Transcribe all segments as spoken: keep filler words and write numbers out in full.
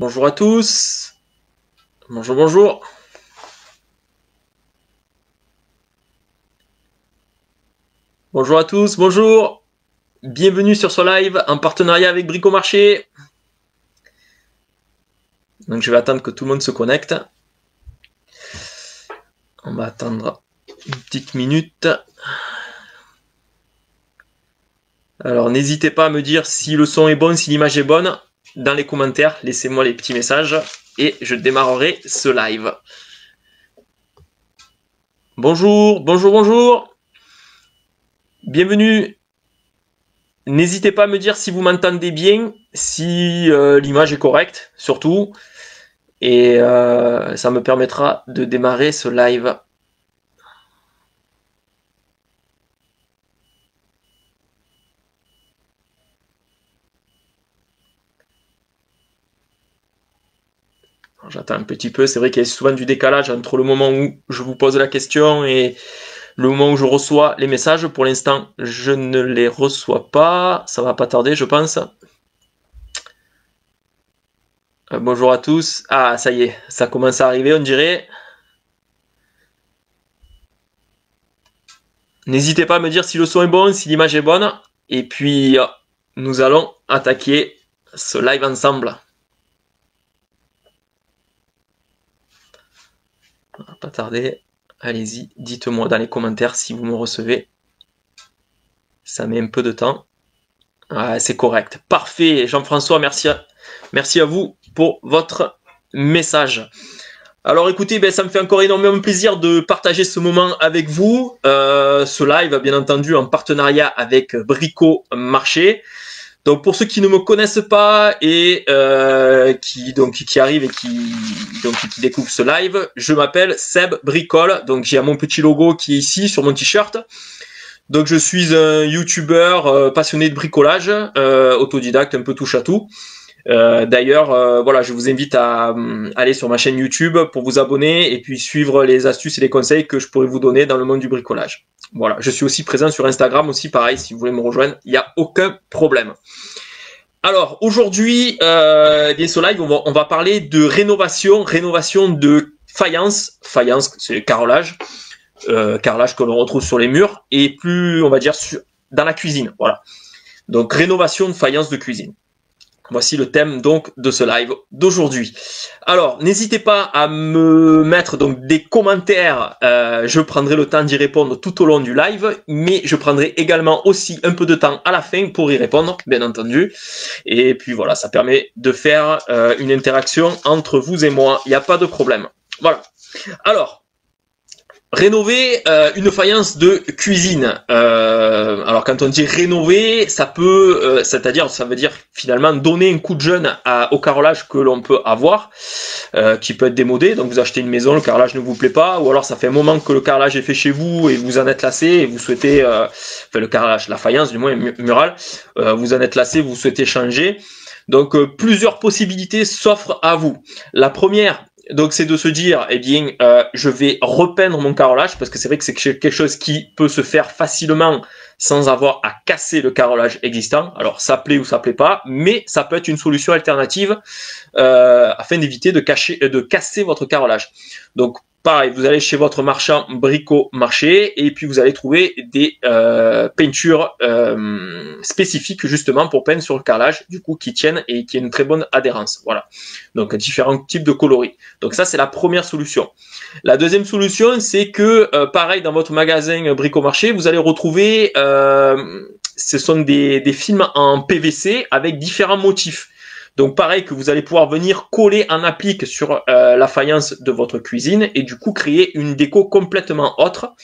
Bonjour à tous. Bonjour, bonjour. Bonjour à tous, bonjour. Bienvenue sur ce live en partenariat avec Bricomarché. Donc je vais attendre que tout le monde se connecte. On va attendre une petite minute. Alors n'hésitez pas à me dire si le son est bon, si l'image est bonne. Dans les commentaires, laissez-moi les petits messages et je démarrerai ce live. Bonjour, bonjour, bonjour. Bienvenue. N'hésitez pas à me dire si vous m'entendez bien, si euh, l'image est correcte, surtout. Et euh, ça me permettra de démarrer ce live. J'attends un petit peu, c'est vrai qu'il y a souvent du décalage entre le moment où je vous pose la question et le moment où je reçois les messages. Pour l'instant, je ne les reçois pas, ça va pas tarder je pense. Euh, bonjour à tous, ah ça y est, ça commence à arriver on dirait. N'hésitez pas à me dire si le son est bon, si l'image est bonne, et puis euh, nous allons attaquer ce live ensemble. Pas tarder, allez-y, dites-moi dans les commentaires si vous me recevez. Ça met un peu de temps. Ah, c'est correct. Parfait, Jean-François, merci à, merci à vous pour votre message. Alors écoutez, ben, ça me fait encore énormément plaisir de partager ce moment avec vous. Euh, ce live, bien entendu, en partenariat avec Bricomarché. Donc pour ceux qui ne me connaissent pas et euh, qui donc qui arrivent et qui donc qui découvrent ce live, je m'appelle Seb Bricole. Donc j'ai mon petit logo qui est ici sur mon t-shirt. Donc je suis un youtubeur euh, passionné de bricolage, euh, autodidacte, un peu touche à tout. Euh, D'ailleurs, euh, voilà, je vous invite à euh, aller sur ma chaîne YouTube pour vous abonner et puis suivre les astuces et les conseils que je pourrais vous donner dans le monde du bricolage. Voilà, je suis aussi présent sur Instagram aussi, pareil, si vous voulez me rejoindre, il n'y a aucun problème. Alors, aujourd'hui, euh, bien ce live, on va, on va parler de rénovation, rénovation de faïence. Faïence, c'est le carrelage, euh, carrelage que l'on retrouve sur les murs et plus, on va dire, sur, dans la cuisine, voilà. Donc, rénovation de faïence de cuisine. Voici le thème donc de ce live d'aujourd'hui. Alors, n'hésitez pas à me mettre donc des commentaires. Euh, je prendrai le temps d'y répondre tout au long du live, mais je prendrai également aussi un peu de temps à la fin pour y répondre, bien entendu. Et puis voilà, ça permet de faire euh, une interaction entre vous et moi. Il n'y a pas de problème. Voilà. Alors. Rénover euh, une faïence de cuisine. Euh, alors quand on dit rénover, ça peut, euh, c'est-à-dire, ça veut dire finalement donner un coup de jeune à, au carrelage que l'on peut avoir, euh, qui peut être démodé. Donc vous achetez une maison, le carrelage ne vous plaît pas, ou alors ça fait un moment que le carrelage est fait chez vous et vous en êtes lassé et vous souhaitez, euh, enfin le carrelage, la faïence du moins murale, euh, vous en êtes lassé, vous souhaitez changer. Donc euh, plusieurs possibilités s'offrent à vous. La première. Donc c'est de se dire, eh bien, euh, je vais repeindre mon carrelage parce que c'est vrai que c'est quelque chose qui peut se faire facilement sans avoir à casser le carrelage existant. Alors ça plaît ou ça plaît pas, mais ça peut être une solution alternative euh, afin d'éviter de, de casser votre carrelage. Donc pareil, vous allez chez votre marchand Bricomarché et puis vous allez trouver des euh, peintures euh, spécifiques justement pour peindre sur le carrelage, du coup qui tiennent et qui a une très bonne adhérence. Voilà, donc différents types de coloris. Donc ça c'est la première solution. La deuxième solution c'est que euh, pareil dans votre magasin Bricomarché vous allez retrouver, euh, ce sont des, des films en P V C avec différents motifs. Donc pareil que vous allez pouvoir venir coller en applique sur euh, la faïence de votre cuisine et du coup créer une déco complètement autre.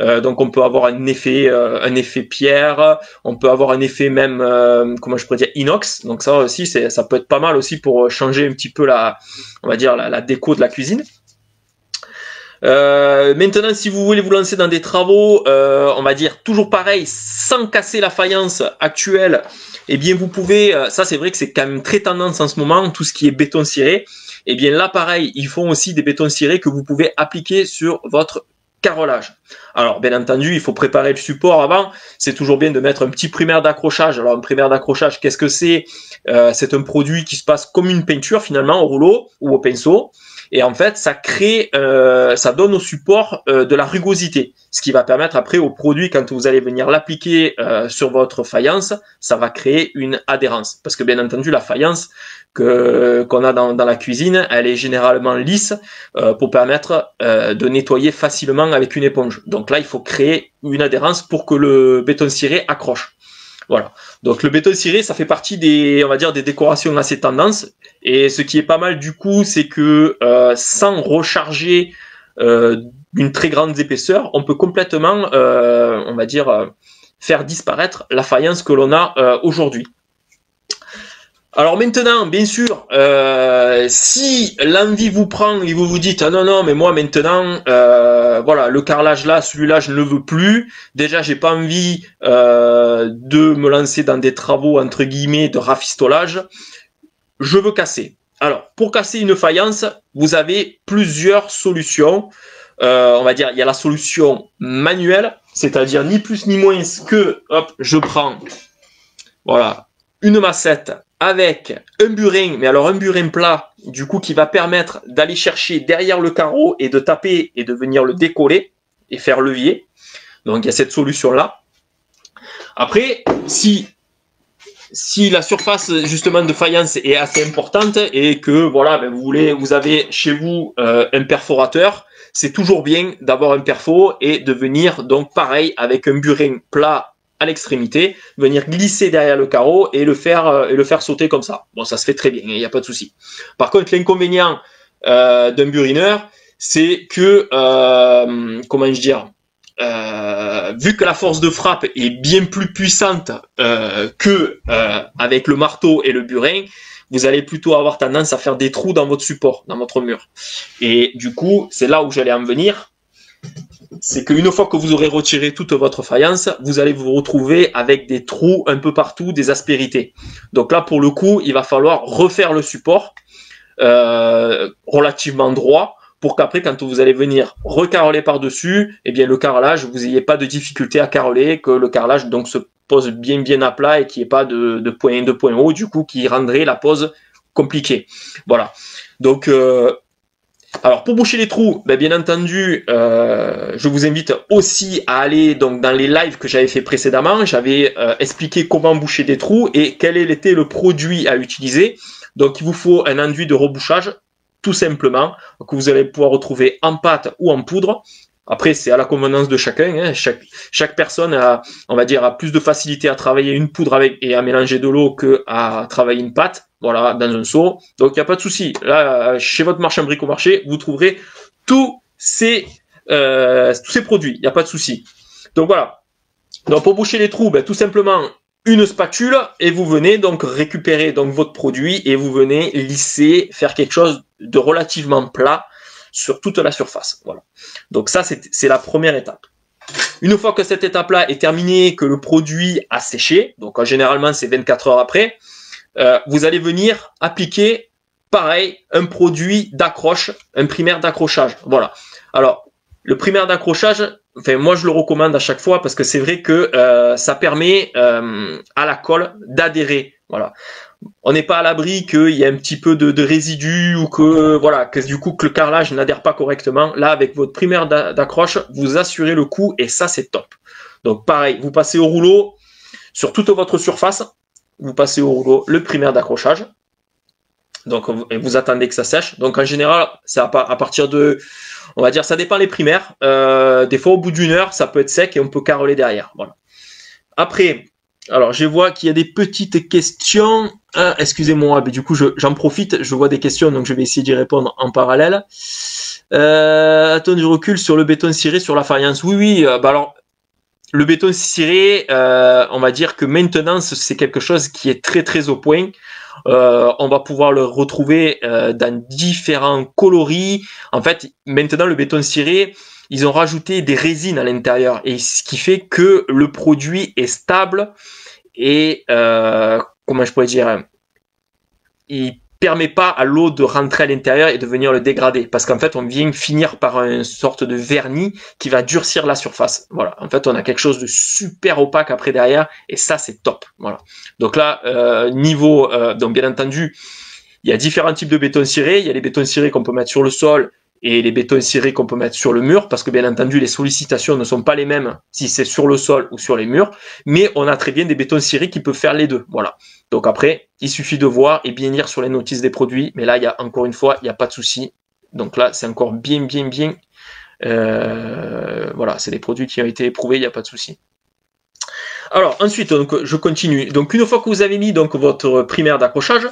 Euh, donc on peut avoir un effet, euh, un effet pierre, on peut avoir un effet même, euh, comment je pourrais dire, inox. Donc ça aussi, ça peut être pas mal aussi pour changer un petit peu la, on va dire, la, la déco de la cuisine. Euh, maintenant, si vous voulez vous lancer dans des travaux, euh, on va dire toujours pareil, sans casser la faïence actuelle, eh bien vous pouvez, euh, ça c'est vrai que c'est quand même très tendance en ce moment, tout ce qui est béton ciré, eh bien là pareil, ils font aussi des bétons cirés que vous pouvez appliquer sur votre carrelage. Alors bien entendu, il faut préparer le support avant. C'est toujours bien de mettre un petit primaire d'accrochage. Alors un primaire d'accrochage, qu'est-ce que c'est? euh, C'est un produit qui se passe comme une peinture finalement au rouleau ou au pinceau. Et en fait, ça crée, euh, ça donne au support euh, de la rugosité, ce qui va permettre après au produit, quand vous allez venir l'appliquer euh, sur votre faïence, ça va créer une adhérence. Parce que bien entendu, la faïence que qu'on a dans, dans la cuisine, elle est généralement lisse euh, pour permettre euh, de nettoyer facilement avec une éponge. Donc là, il faut créer une adhérence pour que le béton ciré accroche. Voilà. Donc le béton ciré, ça fait partie des, on va dire, des décorations assez tendance. Et ce qui est pas mal du coup, c'est que euh, sans recharger euh, d'une très grande épaisseur, on peut complètement, euh, on va dire, euh, faire disparaître la faïence que l'on a euh, aujourd'hui. Alors maintenant, bien sûr, euh, si l'envie vous prend et vous vous dites « Ah non, non, mais moi maintenant, euh, voilà, le carrelage là, celui-là, je ne le veux plus. Déjà, j'ai pas envie euh, de me lancer dans des travaux, entre guillemets, de rafistolage. Je veux casser. » Alors, pour casser une faïence, vous avez plusieurs solutions. Euh, on va dire, il y a la solution manuelle, c'est-à-dire ni plus ni moins que, hop, je prends, voilà, une massette avec un burin, mais alors un burin plat, du coup, qui va permettre d'aller chercher derrière le carreau et de taper et de venir le décoller et faire levier. Donc, il y a cette solution-là. Après, si, si la surface, justement, de faïence est assez importante et que, voilà, ben, vous voulez, vous avez chez vous euh, un perforateur, c'est toujours bien d'avoir un perfo et de venir, donc, pareil, avec un burin plat à l'extrémité, venir glisser derrière le carreau et le faire euh, et le faire sauter comme ça. Bon, ça se fait très bien, il n'y a pas de souci. Par contre, l'inconvénient euh, d'un burineur, c'est que euh, comment je dire, euh, vu que la force de frappe est bien plus puissante euh, que euh, avec le marteau et le burin, vous allez plutôt avoir tendance à faire des trous dans votre support, dans votre mur. Et du coup, c'est là où j'allais en venir. C'est qu'une fois que vous aurez retiré toute votre faïence, vous allez vous retrouver avec des trous un peu partout, des aspérités. Donc là, pour le coup, il va falloir refaire le support euh, relativement droit pour qu'après, quand vous allez venir recarreler par-dessus, eh bien, le carrelage, vous n'ayez pas de difficulté à carreler, que le carrelage donc se pose bien bien à plat et qu'il n'y ait pas de, de point de point haut, du coup, qui rendrait la pose compliquée. Voilà. Donc... Euh, Alors pour boucher les trous, ben bien entendu, euh, je vous invite aussi à aller donc dans les lives que j'avais fait précédemment. J'avais euh, expliqué comment boucher des trous et quel était le produit à utiliser. Donc il vous faut un enduit de rebouchage, tout simplement, que vous allez pouvoir retrouver en pâte ou en poudre. Après, c'est à la convenance de chacun, hein. Chaque, chaque personne a, on va dire, a plus de facilité à travailler une poudre avec et à mélanger de l'eau que à travailler une pâte, voilà, dans un seau. Donc, il n'y a pas de souci. Là, chez votre marchand bricomarché, vous trouverez tous ces, euh, tous ces produits. Il n'y a pas de souci. Donc, voilà. Donc, pour boucher les trous, ben, tout simplement, une spatule et vous venez donc récupérer donc votre produit et vous venez lisser, faire quelque chose de relativement plat sur toute la surface. Voilà. Donc ça, c'est la première étape. Une fois que cette étape-là est terminée, que le produit a séché, donc généralement c'est vingt-quatre heures après, euh, vous allez venir appliquer, pareil, un produit d'accroche, un primaire d'accrochage. Voilà. Alors, le primaire d'accrochage, enfin, moi je le recommande à chaque fois parce que c'est vrai que euh, ça permet euh, à la colle d'adhérer. Voilà. On n'est pas à l'abri qu'il y ait un petit peu de, de résidus ou que voilà, que du coup que le carrelage n'adhère pas correctement. Là, avec votre primaire d'accroche, vous assurez le coup et ça c'est top. Donc pareil, vous passez au rouleau sur toute votre surface, vous passez au rouleau le primaire d'accrochage. Donc et vous attendez que ça sèche. Donc en général, c'est à, à partir de, on va dire, ça dépend les primaires. Euh, des fois, au bout d'une heure, ça peut être sec et on peut carreler derrière. Voilà. Après. Alors, je vois qu'il y a des petites questions. Ah, excusez-moi, mais du coup, j'en profite. Je vois des questions, donc je vais essayer d'y répondre en parallèle. Euh, Attends du recul sur le béton ciré, sur la faïence. Oui, oui. Euh, bah alors, le béton ciré, euh, on va dire que maintenant, c'est quelque chose qui est très, très au point. Euh, on va pouvoir le retrouver euh, dans différents coloris. En fait, maintenant, le béton ciré, ils ont rajouté des résines à l'intérieur, et ce qui fait que le produit est stable et euh, comment je pourrais dire, il permet pas à l'eau de rentrer à l'intérieur et de venir le dégrader, parce qu'en fait on vient finir par une sorte de vernis qui va durcir la surface. Voilà, en fait on a quelque chose de super opaque après derrière, et ça c'est top. Voilà, donc là euh, niveau euh, donc bien entendu il y a différents types de béton ciré. Il y a les bétons cirés qu'on peut mettre sur le sol et les bétons cirés qu'on peut mettre sur le mur, parce que bien entendu les sollicitations ne sont pas les mêmes si c'est sur le sol ou sur les murs, mais on a très bien des bétons cirés qui peuvent faire les deux. Voilà, donc après il suffit de voir et bien lire sur les notices des produits, mais là il y a encore une fois il n'y a pas de souci. Donc là c'est encore bien bien bien euh, voilà, c'est des produits qui ont été éprouvés, il n'y a pas de souci. Alors ensuite donc, je continue. Donc une fois que vous avez mis donc votre primaire d'accrochage,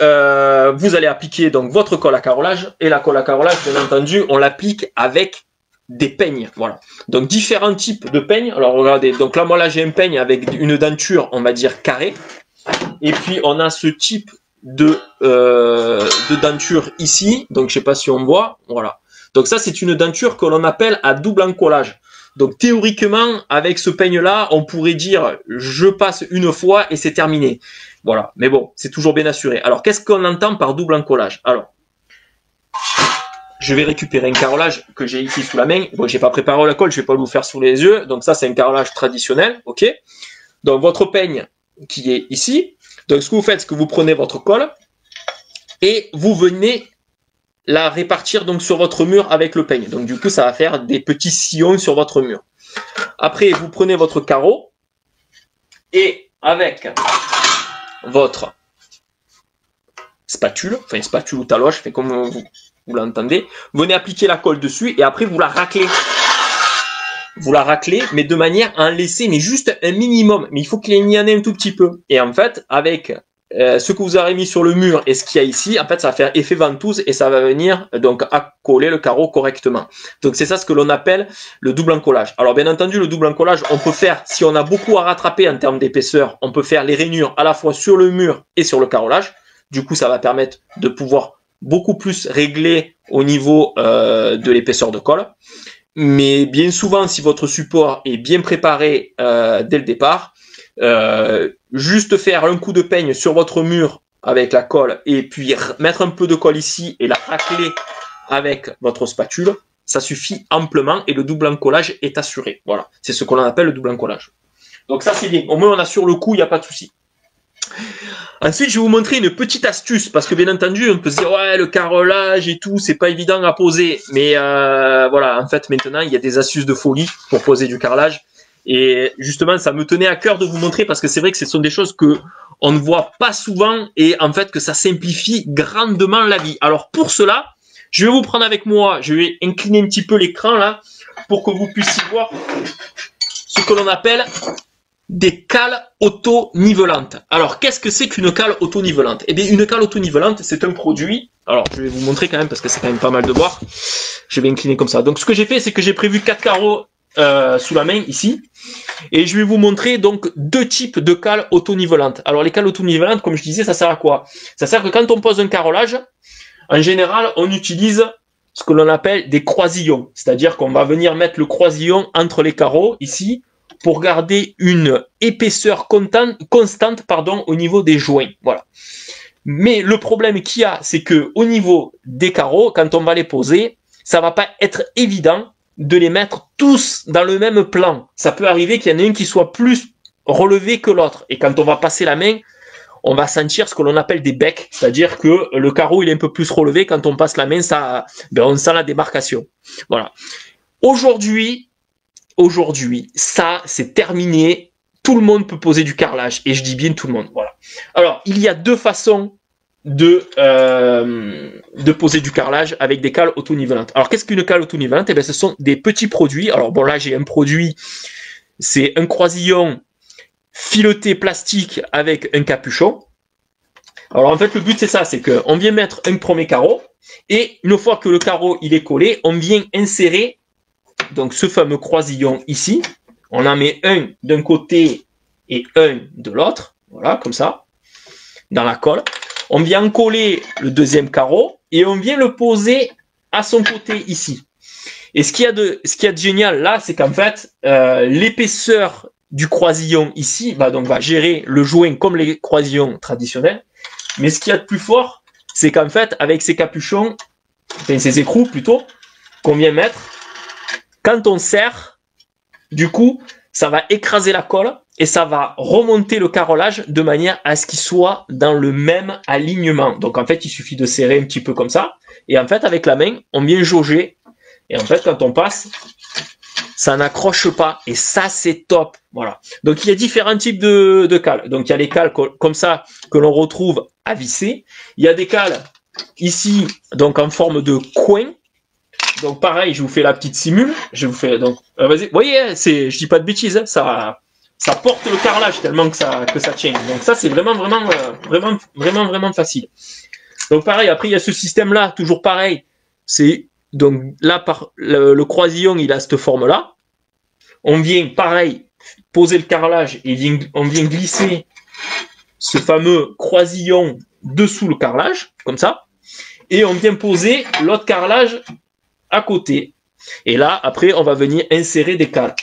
Euh, vous allez appliquer donc votre colle à carrelage, et la colle à carrelage bien entendu on l'applique avec des peignes. Voilà, donc différents types de peignes. Alors regardez, donc là moi là j'ai un peigne avec une denture on va dire carrée, et puis on a ce type de, euh, de denture ici, donc je sais pas si on voit. Voilà, donc ça c'est une denture que l'on appelle à double encollage. Donc théoriquement avec ce peigne là on pourrait dire je passe une fois et c'est terminé. Voilà, mais bon, c'est toujours bien assuré. Alors, qu'est-ce qu'on entend par double encollage? Alors, je vais récupérer un carrelage que j'ai ici sous la main. Bon, j'ai pas préparé la colle, je vais pas vous faire sous les yeux. Donc ça, c'est un carrelage traditionnel, ok? Donc votre peigne qui est ici. Donc ce que vous faites, c'est que vous prenez votre colle et vous venez la répartir donc sur votre mur avec le peigne. Donc du coup, ça va faire des petits sillons sur votre mur. Après, vous prenez votre carreau et avec votre spatule, enfin spatule ou taloche, fait comme vous, vous l'entendez, venez appliquer la colle dessus et après vous la raclez. Vous la raclez, mais de manière à en laisser mais juste un minimum. Mais il faut qu'il y en ait un tout petit peu. Et en fait, avec euh, ce que vous avez mis sur le mur et ce qu'il y a ici, en fait, ça va faire effet ventouse et ça va venir donc accoler le carreau correctement. Donc c'est ça ce que l'on appelle le double encollage. Alors bien entendu, le double encollage, on peut faire, si on a beaucoup à rattraper en termes d'épaisseur, on peut faire les rainures à la fois sur le mur et sur le carrelage. Du coup, ça va permettre de pouvoir beaucoup plus régler au niveau euh, de l'épaisseur de colle. Mais bien souvent, si votre support est bien préparé euh, dès le départ, euh, juste faire un coup de peigne sur votre mur avec la colle et puis mettre un peu de colle ici et la racler avec votre spatule, ça suffit amplement et le double encollage est assuré. Voilà, c'est ce qu'on appelle le double encollage. Donc ça c'est bien, au moins on assure le coup, il n'y a pas de souci. Ensuite, je vais vous montrer une petite astuce, parce que bien entendu, on peut se dire ouais, le carrelage et tout, c'est pas évident à poser. Mais euh, voilà, en fait, maintenant, il y a des astuces de folie pour poser du carrelage. Et justement, ça me tenait à cœur de vous montrer, parce que c'est vrai que ce sont des choses que on ne voit pas souvent et en fait que ça simplifie grandement la vie. Alors pour cela, je vais vous prendre avec moi, je vais incliner un petit peu l'écran là pour que vous puissiez voir ce que l'on appelle des cales auto-nivelantes. Alors, qu'est-ce que c'est qu'une cale auto-nivelante? Eh bien, une cale auto-nivelante, c'est un produit. Alors, je vais vous montrer quand même, parce que c'est quand même pas mal de voir. Je vais incliner comme ça. Donc, ce que j'ai fait, c'est que j'ai prévu quatre carreaux euh, sous la main, ici. Et je vais vous montrer, donc, deux types de cales auto-nivelantes. Alors, les cales auto-nivelantes, comme je disais, ça sert à quoi? Ça sert que quand on pose un carrelage, en général, on utilise ce que l'on appelle des croisillons. C'est-à-dire qu'on va venir mettre le croisillon entre les carreaux, ici, pour garder une épaisseur constante pardon, au niveau des joints. Voilà. Mais le problème qu'il y a, c'est que au niveau des carreaux, quand on va les poser, ça va pas être évident de les mettre tous dans le même plan. Ça peut arriver qu'il y en ait un qui soit plus relevé que l'autre. Et quand on va passer la main, on va sentir ce que l'on appelle des becs. C'est-à-dire que le carreau il est un peu plus relevé. Quand on passe la main, ça, ben on sent la démarcation. Voilà. Aujourd'hui, Aujourd'hui, ça, c'est terminé. Tout le monde peut poser du carrelage. Et je dis bien tout le monde. Voilà. Alors, il y a deux façons de, euh, de poser du carrelage avec des cales auto-nivelantes. Alors, qu'est-ce qu'une cale auto-nivelante? Eh bien, ce sont des petits produits. Alors, bon, là, j'ai un produit. C'est un croisillon fileté plastique avec un capuchon. Alors, en fait, le but, c'est ça. C'est qu'on vient mettre un premier carreau. Et une fois que le carreau, il est collé, on vient insérer donc ce fameux croisillon ici. On en met un d'un côté et un de l'autre, voilà, comme ça, dans la colle. On vient coller le deuxième carreau et on vient le poser à son côté ici. Et ce qu'il y a de, ce qu'il y a de génial là, c'est qu'en fait, euh, l'épaisseur du croisillon ici bah, donc, va gérer le joint comme les croisillons traditionnels. Mais ce qu'il y a de plus fort, c'est qu'en fait, avec ces capuchons, enfin ces écrous plutôt, qu'on vient mettre, quand on serre, du coup, ça va écraser la colle et ça va remonter le carrelage de manière à ce qu'il soit dans le même alignement. Donc, en fait, il suffit de serrer un petit peu comme ça. Et en fait, avec la main, on vient jauger. Et en fait, quand on passe, ça n'accroche pas. Et ça, c'est top. Voilà. Donc, il y a différents types de, de cales. Donc, il y a les cales comme ça que l'on retrouve à visser. Il y a des cales ici, donc en forme de coin. Donc, pareil, je vous fais la petite simule. Je vous fais donc, euh, vas-y. Vous voyez, c'est, je dis pas de bêtises, hein, ça, ça porte le carrelage tellement que ça, que ça tient. Donc, ça, c'est vraiment, vraiment, euh, vraiment, vraiment, vraiment facile. Donc, pareil, après, il y a ce système-là, toujours pareil. C'est, donc, là, par, le, le croisillon, il a cette forme-là. On vient, pareil, poser le carrelage et vient, on vient glisser ce fameux croisillon dessous le carrelage, comme ça. Et on vient poser l'autre carrelage à côté. Et là, après, on va venir insérer des cales.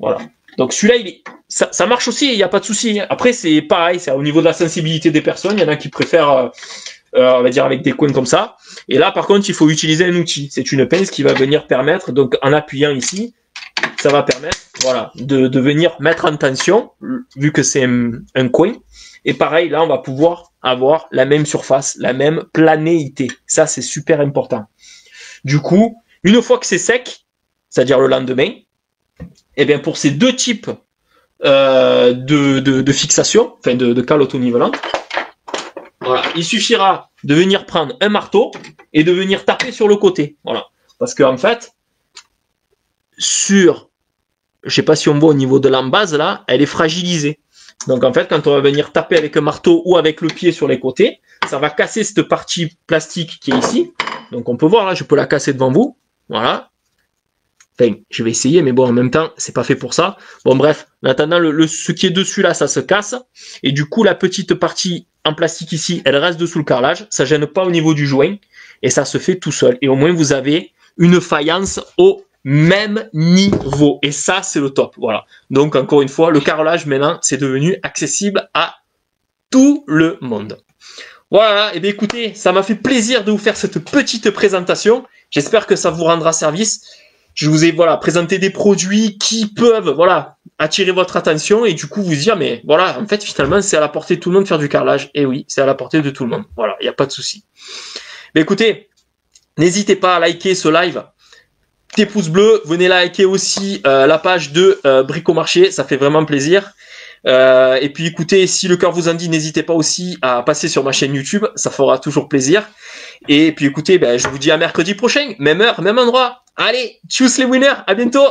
Voilà. Donc, celui-là, il est... ça, ça marche aussi, il n'y a pas de souci. Après, c'est pareil, c'est au niveau de la sensibilité des personnes. Il y en a qui préfèrent, euh, euh, on va dire, avec des coins comme ça. Et là, par contre, il faut utiliser un outil. C'est une pince qui va venir permettre, donc en appuyant ici, ça va permettre, voilà, de, de venir mettre en tension, vu que c'est un, un coin. Et pareil, là, on va pouvoir avoir la même surface, la même planéité. Ça, c'est super important. Du coup, une fois que c'est sec, c'est-à-dire le lendemain, eh bien pour ces deux types euh, de, de, de fixation, enfin de, de cale auto-nivelante, voilà, il suffira de venir prendre un marteau et de venir taper sur le côté. Voilà. Parce qu'en fait, sur, je ne sais pas si on voit au niveau de l'embase, là, elle est fragilisée. Donc en fait, quand on va venir taper avec un marteau ou avec le pied sur les côtés, ça va casser cette partie plastique qui est ici. Donc on peut voir, là, je peux la casser devant vous. Voilà. Enfin, je vais essayer, mais bon, en même temps, c'est pas fait pour ça. Bon, bref, en attendant, le, le, ce qui est dessus, là, ça se casse. Et du coup, la petite partie en plastique ici, elle reste dessous le carrelage. Ça gêne pas au niveau du joint. Et ça se fait tout seul. Et au moins, vous avez une faïence au même niveau. Et ça, c'est le top. Voilà. Donc, encore une fois, le carrelage, maintenant, c'est devenu accessible à tout le monde. Voilà, et bien écoutez, ça m'a fait plaisir de vous faire cette petite présentation. J'espère que ça vous rendra service. Je vous ai voilà présenté des produits qui peuvent voilà attirer votre attention et du coup vous dire mais voilà, en fait finalement c'est à la portée de tout le monde de faire du carrelage. Et oui, c'est à la portée de tout le monde. Voilà, il n'y a pas de souci. Mais écoutez, n'hésitez pas à liker ce live. Des pouces bleus, venez liker aussi euh, la page de euh, Bricomarché, ça fait vraiment plaisir. Euh, et puis écoutez, si le cœur vous en dit, n'hésitez pas aussi à passer sur ma chaîne YouTube, ça fera toujours plaisir. Et puis écoutez, ben, je vous dis à mercredi prochain, même heure, même endroit. Allez, tchuss les winners, à bientôt.